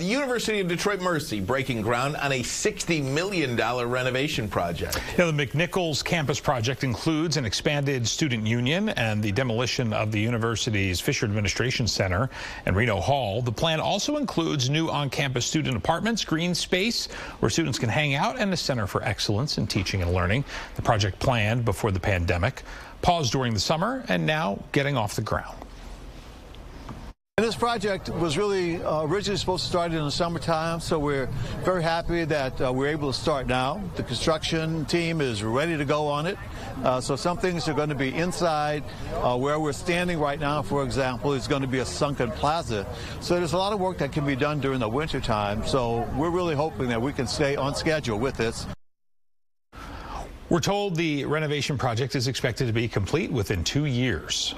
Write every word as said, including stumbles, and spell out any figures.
the University of Detroit Mercy breaking ground on a sixty million dollar renovation project. Now, the McNichols Campus Project includes an expanded student union and the demolition of the university's Fisher Administration Center and Reno Hall. The plan also includes new on-campus student apartments, green space where students can hang out, and the Center for Excellence in Teaching and Learning. The project planned before the pandemic, paused during the summer, and now getting off the ground. And this project was really uh, originally supposed to start in the summertime, so we're very happy that uh, we're able to start now. The construction team is ready to go on it, uh, so some things are going to be inside. Uh, where we're standing right now, for example, is going to be a sunken plaza, so there's a lot of work that can be done during the wintertime, so we're really hoping that we can stay on schedule with this. We're told the renovation project is expected to be complete within two years.